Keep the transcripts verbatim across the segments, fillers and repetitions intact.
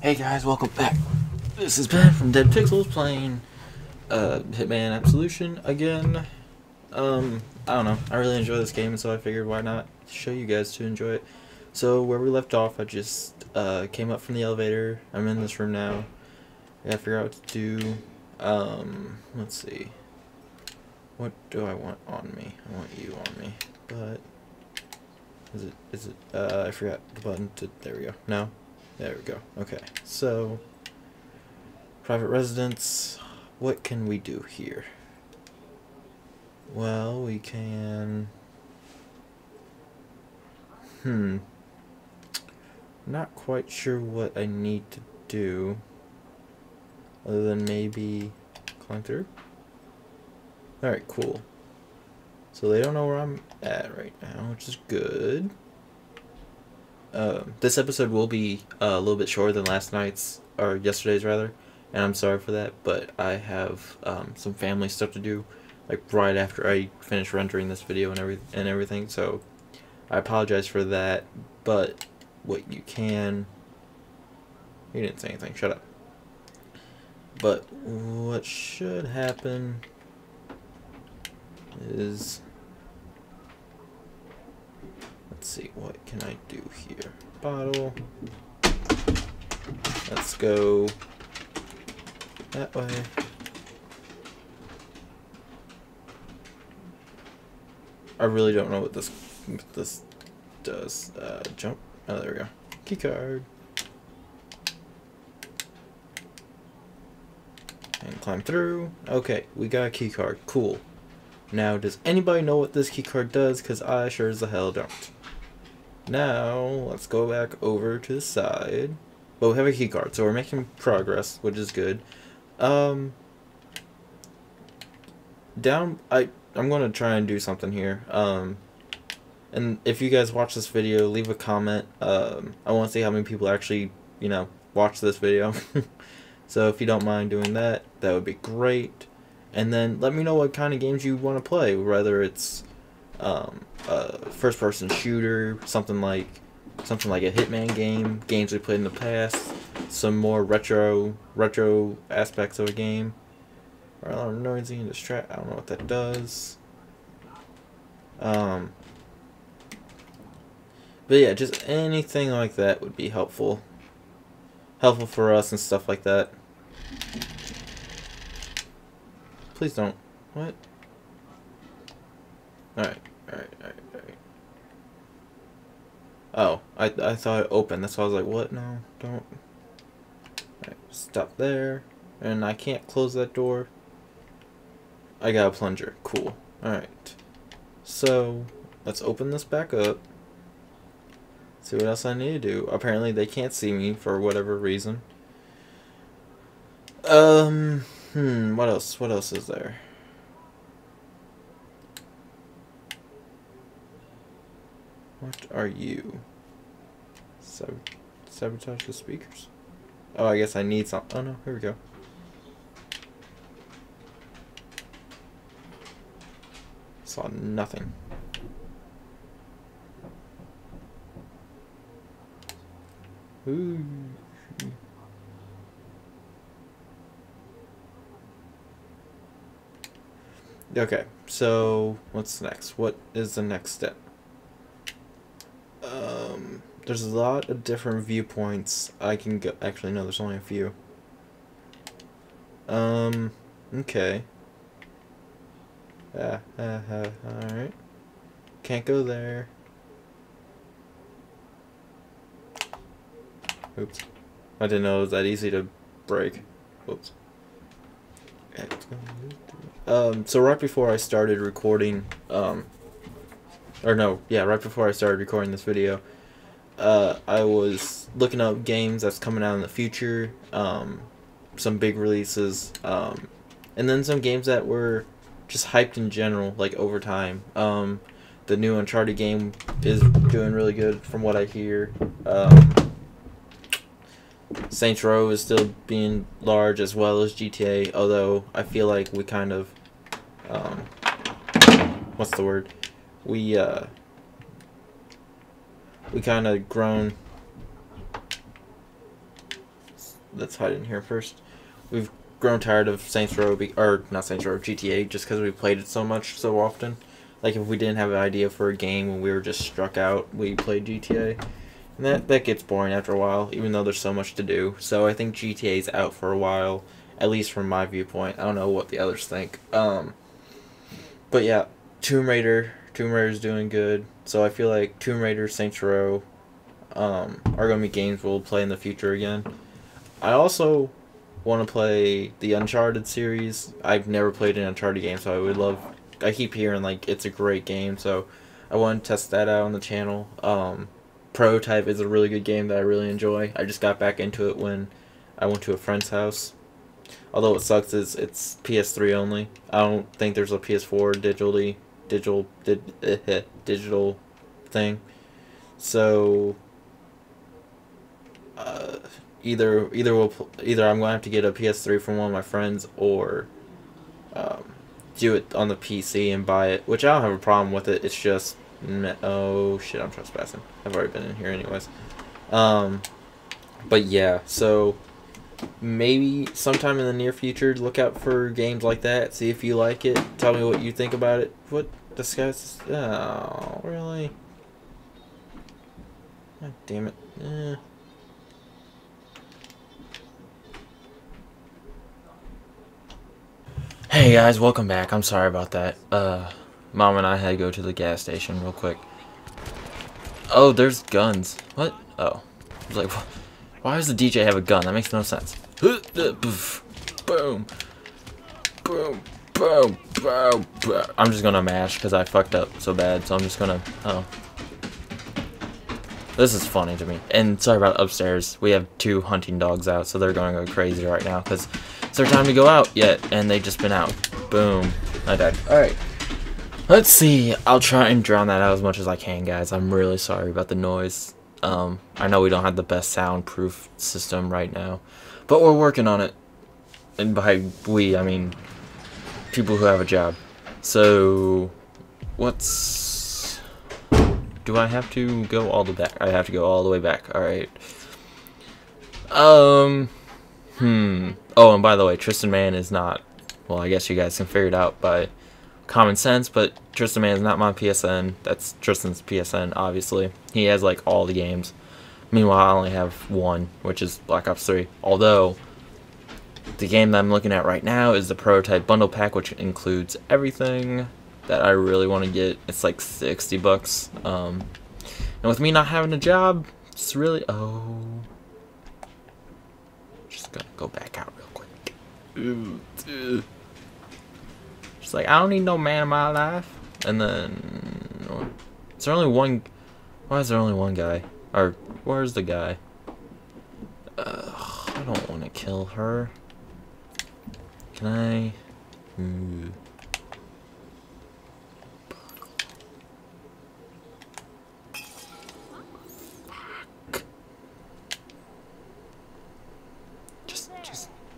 Hey guys, welcome back. This is Ben from Dead Pixels playing uh, Hitman Absolution again. Um, I don't know. I really enjoy this game, so I figured why not show you guys to enjoy it. So where we left off, I just uh, came up from the elevator. I'm in this room now. I gotta figure out what to do. Um, let's see. What do I want on me? I want you on me. But is it? Is it? Uh, I forgot the button. To, there we go. No. There we go. Okay, so private residence. What can we do here? Well, we can. Hmm. Not quite sure what I need to do. Other than maybe climb through. All right, cool. So they don't know where I'm at right now, which is good. Uh, this episode will be uh, a little bit shorter than last night's, or yesterday's rather, and I'm sorry for that, but I have um, some family stuff to do, like right after I finish rendering this video and, every and everything, so I apologize for that, but what you can... You didn't say anything, shut up. But what should happen is... Let's see, what can I do here? Bottle. Let's go that way. I really don't know what this what this does. Uh, jump. Oh, there we go. Key card. And climb through. Okay, we got a key card. Cool. Now, does anybody know what this key card does? Because I sure as the hell don't. Now, let's go back over to the side. But we have a key card, so we're making progress, which is good. Um, down, I, I'm going to try and do something here. Um, and if you guys watch this video, leave a comment. Um, I want to see how many people actually, you know, watch this video. So if you don't mind doing that, that would be great. And then let me know what kind of games you want to play, whether it's um, a first-person shooter, something like something like a Hitman game, games we played in the past, some more retro retro aspects of a game. Or a noisy and distract. I don't know what that does. Um, but yeah, just anything like that would be helpful, helpful for us and stuff like that. Please don't. What? Alright, alright, alright, alright. Oh, I, I thought it opened. That's why I was like, what? No, don't. Alright, stop there. And I can't close that door. I got a plunger. Cool. Alright. So, let's open this back up. See what else I need to do. Apparently they can't see me for whatever reason. Um... Hmm, what else? What else is there? What are you? Sab sabotage the speakers? Oh, I guess I need some. Oh no, here we go. Saw nothing. Ooh. Okay, so what's next? What is the next step? Um, there's a lot of different viewpoints I can go. Actually, no, there's only a few. Um, okay. Ah, ah, ah, alright. Can't go there. Oops. I didn't know it was that easy to break. Oops. Um, so right before I started recording, um, or no, yeah, right before I started recording this video, uh, I was looking up games that's coming out in the future, um, some big releases, um, and then some games that were just hyped in general, like over time. Um, the new Uncharted game is doing really good from what I hear. Um, Saints Row is still being large, as well as G T A, although I feel like we kind of, um, what's the word, we, uh, we kind of grown. Let's hide in here first. We've grown tired of Saints Row, or not Saints Row, G T A, just because we played it so much, so often. Like, if we didn't have an idea for a game and we were just struck out, we played G T A. And that, that gets boring after a while, even though there's so much to do. So I think G T A's out for a while, at least from my viewpoint. I don't know what the others think. Um, but yeah, Tomb Raider, Tomb Raider's doing good. So I feel like Tomb Raider, Saints Row, um, are going to be games we'll play in the future again. I also want to play the Uncharted series. I've never played an Uncharted game, so I would love... I keep hearing, like, it's a great game, so I want to test that out on the channel. Um, Prototype is a really good game that I really enjoy. I just got back into it when I went to a friend's house. Although what sucks is it's P S three only. I don't think there's a P S four digitally, digital, di digital thing. So... Uh... Either either we'll either I'm gonna have to get a P S three from one of my friends, or um, do it on the P C and buy it, which I don't have a problem with it. It's just oh shit, I'm trespassing. I've already been in here anyways. Um, but yeah, so maybe sometime in the near future, look out for games like that. See if you like it. Tell me what you think about it. What this guy's? Oh really? God damn it. Eh. Hey guys, welcome back. I'm sorry about that. Uh, Mom and I had to go to the gas station real quick. Oh, there's guns. What? Oh. I was like, why does the D J have a gun? That makes no sense. Boom. Boom. Boom. Boom. I'm just gonna mash because I fucked up so bad, so I'm just gonna... Oh. This is funny to me. And sorry about upstairs. We have two hunting dogs out, so they're gonna go crazy right now because... It's their time to go out yet, and they've just been out. Boom. I died. Alright. Let's see. I'll try and drown that out as much as I can, guys. I'm really sorry about the noise. Um, I know we don't have the best soundproof system right now, but we're working on it. And by we, I mean people who have a job. So, what's... Do I have to go all the back? I have to go all the way back. Alright. Um... Hmm. Oh, and by the way, Tristan Mann is not... Well, I guess you guys can figure it out by common sense, but Tristan Mann is not my P S N. That's Tristan's P S N, obviously. He has, like, all the games. Meanwhile, I only have one, which is Black Ops three. Although, the game that I'm looking at right now is the Prototype Bundle Pack, which includes everything that I really want to get. It's, like, sixty bucks. Um, and with me not having a job, it's really... Oh... Gonna go back out real quick. She's like, I don't need no man in my life. And then, is there only one? Why is there only one guy? Or where's the guy? Ugh, I don't want to kill her. Can I? Mm.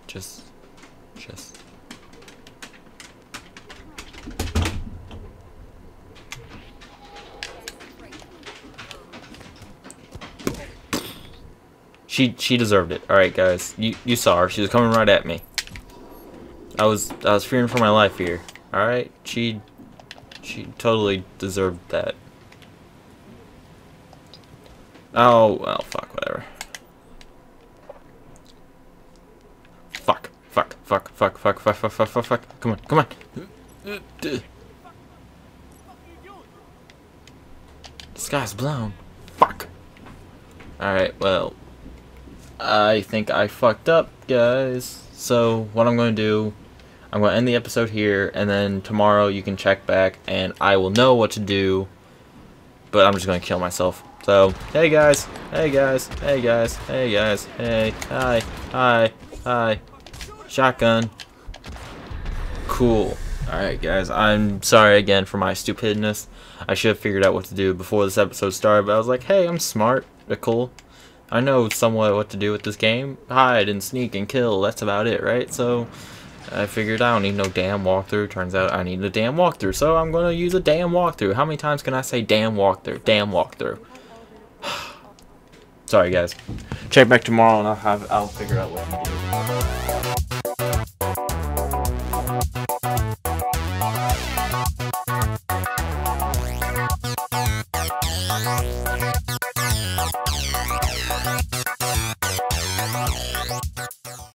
Just, just. She, she deserved it. All right, guys, you, you saw her. She was coming right at me. I was, I was fearing for my life here. All right, she, she totally deserved that. Oh well, fuck, whatever. Fuck, fuck, fuck, fuck, fuck, fuck, fuck, fuck. Come on, come on. This guy's blown. Fuck. Alright, well. I think I fucked up, guys. So, what I'm going to do, I'm going to end the episode here, and then tomorrow you can check back, and I will know what to do, but I'm just going to kill myself. So, hey guys, hey guys, hey guys, hey guys, hey, hi, hi, hi. Shotgun. Cool. Alright guys, I'm sorry again for my stupidness. I should have figured out what to do before this episode started, but I was like, hey, I'm smart. They're cool. I know somewhat what to do with this game. Hide and sneak and kill. That's about it, right? So, I figured I don't need no damn walkthrough. Turns out I need a damn walkthrough, so I'm going to use a damn walkthrough. How many times can I say damn walkthrough? Damn walkthrough. Sorry guys. Check back tomorrow and I'll have I'll figure out what I'm doing.